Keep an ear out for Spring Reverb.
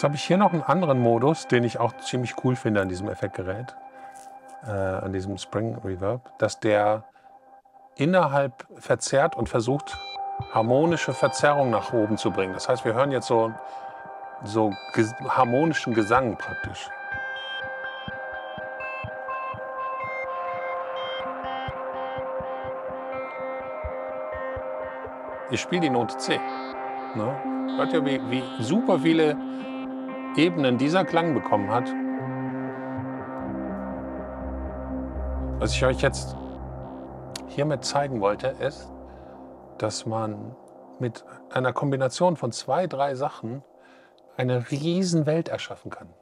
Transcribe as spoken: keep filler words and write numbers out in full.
Jetzt habe ich hier noch einen anderen Modus, den ich auch ziemlich cool finde an diesem Effektgerät, äh, an diesem Spring Reverb, dass der innerhalb verzerrt und versucht, harmonische Verzerrung nach oben zu bringen. Das heißt, wir hören jetzt so, so ges- harmonischen Gesang praktisch. Ich spiele die Note C. Ne? Hört ihr, wie, wie super viele Ebenen dieser Klang bekommen hat? Was ich euch jetzt hiermit zeigen wollte, ist, dass man mit einer Kombination von zwei, drei Sachen eine riesen Welt erschaffen kann.